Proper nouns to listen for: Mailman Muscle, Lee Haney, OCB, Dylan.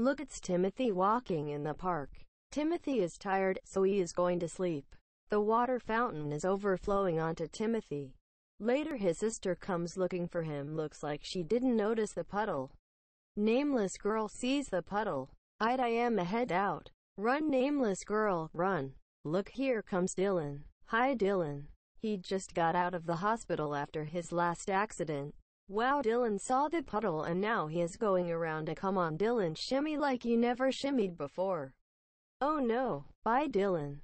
Look, it's Timothy walking in the park. Timothy is tired, so he is going to sleep. The water fountain is overflowing onto Timothy. Later his sister comes looking for him. Looks like she didn't notice the puddle. Nameless girl sees the puddle. I am a head out. Run, nameless girl, run. Look, here comes Dylan. Hi, Dylan. He just got out of the hospital after his last accident. Wow, Dylan saw the puddle and now he is going around to come on Dylan. Shimmy like you never shimmied before. Oh no. Bye, Dylan.